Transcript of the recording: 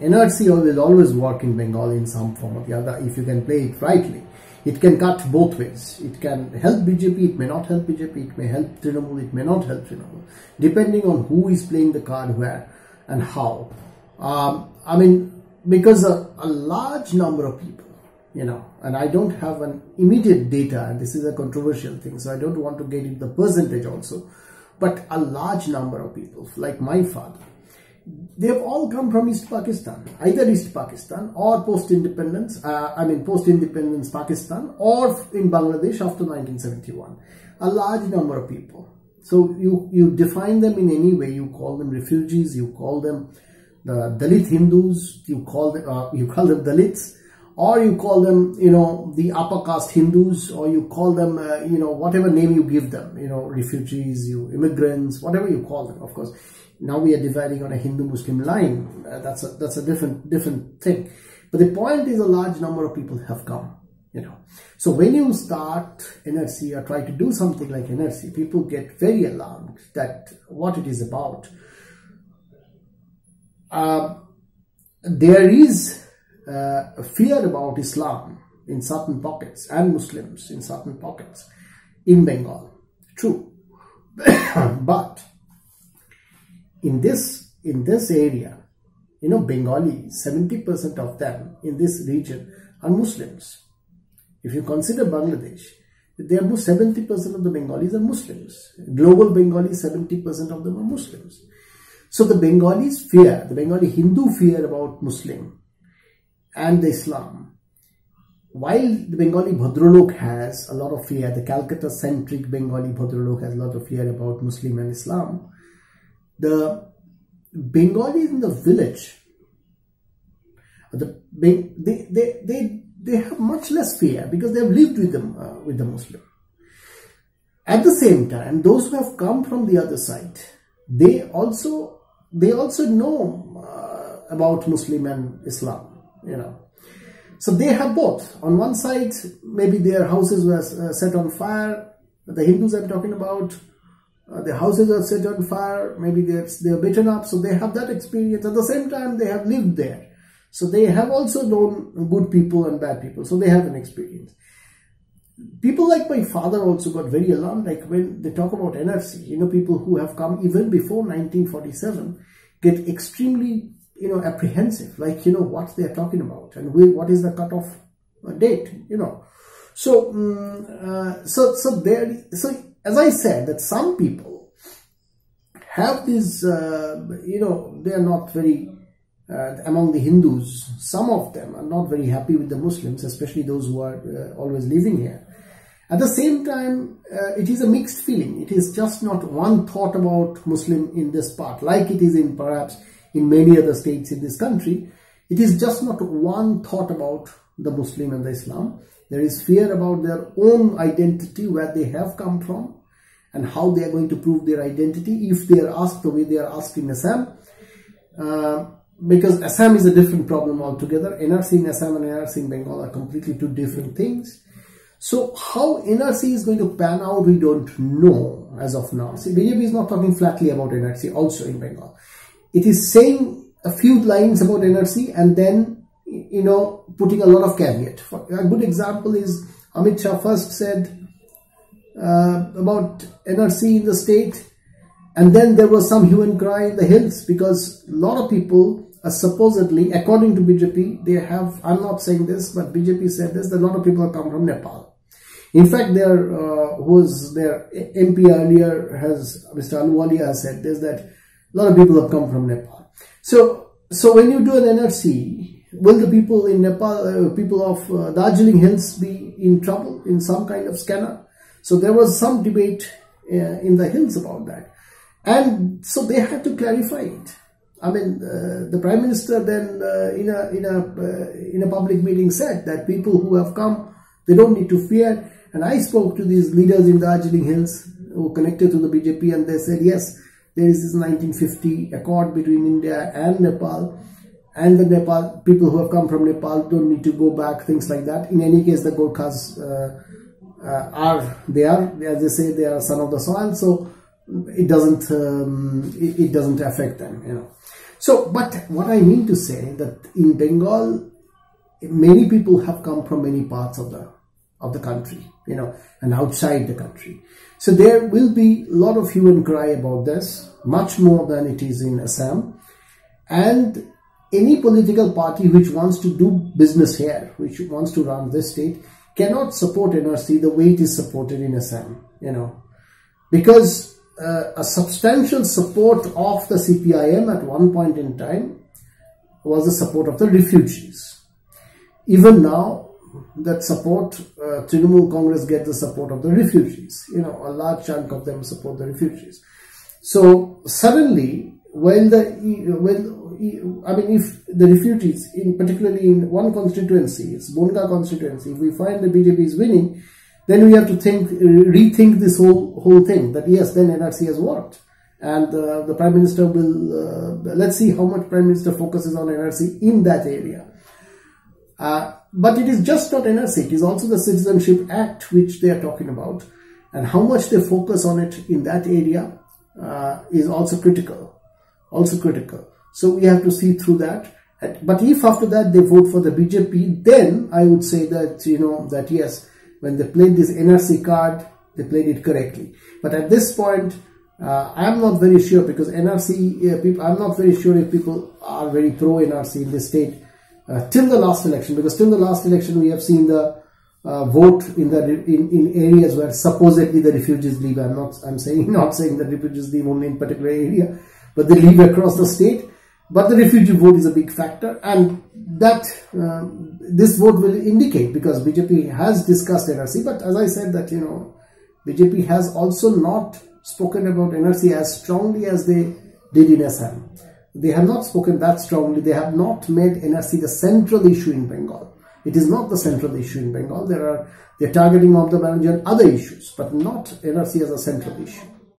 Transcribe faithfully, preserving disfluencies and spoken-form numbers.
N R C will always work in Bengal in some form or the other if you can play it rightly. It can cut both ways. It can help B J P, it may not help B J P, it may help Trinamool, it may not help Trinamool, depending on who is playing the card where and how. Um, I mean, because a, a large number of people, you know, and I don't have an immediate data, and this is a controversial thing, so I don't want to get into the percentage also, but a large number of people, like my father, they have all come from East Pakistan, either East Pakistan or post-independence, uh, I mean post-independence Pakistan, or in Bangladesh after nineteen seventy-one. A large number of people. So you, you define them in any way, you call them refugees, you call them the Dalit Hindus, you call them, uh, you call them Dalits, or you call them, you know, the upper caste Hindus, or you call them, uh, you know, whatever name you give them, you know, refugees, you immigrants, whatever you call them, of course. Now we are dividing on a Hindu-Muslim line. Uh, that's a, that's a different different thing. But the point is, a large number of people have come, you know. So when you start N R C or try to do something like N R C, people get very alarmed that what it is about. Uh, there is uh, fear about Islam in certain pockets and Muslims in certain pockets in Bengal. True, but in this in this area, you know, Bengali, seventy percent of them in this region are Muslims. If you consider Bangladesh, there are seventy percent of the Bengalis are Muslims. Global Bengalis, seventy percent of them are Muslims. So the Bengalis fear, the Bengali Hindu fear about Muslim and the Islam. While the Bengali Bhadralok has a lot of fear, the Calcutta-centric Bengali Bhadralok has a lot of fear about Muslim and Islam. The Bengalis in the village, the, they, they, they, they have much less fear because they have lived with them, uh, with the Muslim. At the same time, those who have come from the other side, they also, they also know uh, about Muslim and Islam, you know. So they have both. On one side, maybe their houses were uh, set on fire, the Hindus I'm talking about. Uh, their houses are set on fire, maybe they're, they're beaten up, so they have that experience. At the same time, they have lived there. So they have also known good people and bad people, so they have an experience. People like my father also got very alarmed, like when they talk about N R C, you know, people who have come even before nineteen forty-seven get extremely, you know, apprehensive, like, you know, what they are talking about and what is the cutoff date, you know. So, um, uh, so, so there, so, as I said, that some people have these, uh, you know, they are not very, uh, among the Hindus, some of them are not very happy with the Muslims, especially those who are uh, always living here. At the same time, uh, it is a mixed feeling. It is just not one thought about Muslim in this part, like it is in perhaps in many other states in this country. It is just not one thought about the Muslim and the Islam. There is fear about their own identity, where they have come from and how they are going to prove their identity if they are asked the way they are asked in Assam. Uh, because Assam is a different problem altogether. N R C in Assam and N R C in Bengal are completely two different things. So how N R C is going to pan out, we don't know as of now. See, B J P is not talking flatly about N R C also in Bengal. It is saying a few lines about N R C and then, you know, putting a lot of caveat. For a good example is Amit Shah first said uh, about N R C in the state, and then there was some hue and cry in the hills because a lot of people are supposedly, according to B J P, they have, I'm not saying this, but B J P said this, that a lot of people have come from Nepal. In fact, there uh, was their M P earlier, has Mister Anwalia has said this, that a lot of people have come from Nepal. So, so when you do an N R C, will the people in Nepal, uh, people of uh, Darjeeling Hills be in trouble in some kind of scanner? So there was some debate uh, in the hills about that. And so they had to clarify it. I mean, uh, the Prime Minister then uh, in, a, in, a, uh, in a public meeting said that people who have come, they don't need to fear. And I spoke to these leaders in Darjeeling Hills who connected to the B J P, and they said, yes, there is this nineteen fifty accord between India and Nepal. And the Nepal, people who have come from Nepal don't need to go back, things like that. In any case, the Gorkhas uh, uh, are there, as they say, they are son of the soil, so it doesn't um, it, it doesn't affect them, you know. So, but what I mean to say that in Bengal, many people have come from many parts of the of the country, you know, and outside the country. So there will be a lot of hue and cry about this, much more than it is in Assam. And any political party which wants to do business here, which wants to run this state, cannot support N R C the way it is supported in Assam, you know, because uh, a substantial support of the C P I(M) at one point in time was the support of the refugees. Even now, that support, uh, Trinamool Congress get the support of the refugees. You know, a large chunk of them support the refugees. So suddenly, when the when I mean, if the refugees, in particularly in one constituency, it's Bonga constituency, if we find the B J P is winning, then we have to think, rethink this whole whole thing. That yes, then N R C has worked, and uh, the Prime Minister will. Uh, let's see how much Prime Minister focuses on N R C in that area. Uh, but it is just not N R C, it is also the Citizenship Act which they are talking about, and how much they focus on it in that area uh, is also critical, also critical. So we have to see through that. But if after that they vote for the B J P, then I would say that, you know, that yes, when they played this N R C card, they played it correctly. But at this point, uh, I am not very sure, because N R C, uh, people, I am not very sure if people are very pro-N R C in this state. Uh, till the last election, because till the last election we have seen the uh, vote in the in, in areas where supposedly the refugees leave. I'm not I'm saying not saying that refugees leave only in particular area, but they leave across the state. But the refugee vote is a big factor, and that uh, this vote will indicate, because B J P has discussed N R C, but as I said that, you know, B J P has also not spoken about N R C as strongly as they did in Assam. They have not spoken that strongly. They have not made N R C the central issue in Bengal. It is not the central issue in Bengal. There are, they're targeting of the manager and other issues, but not N R C as a central issue.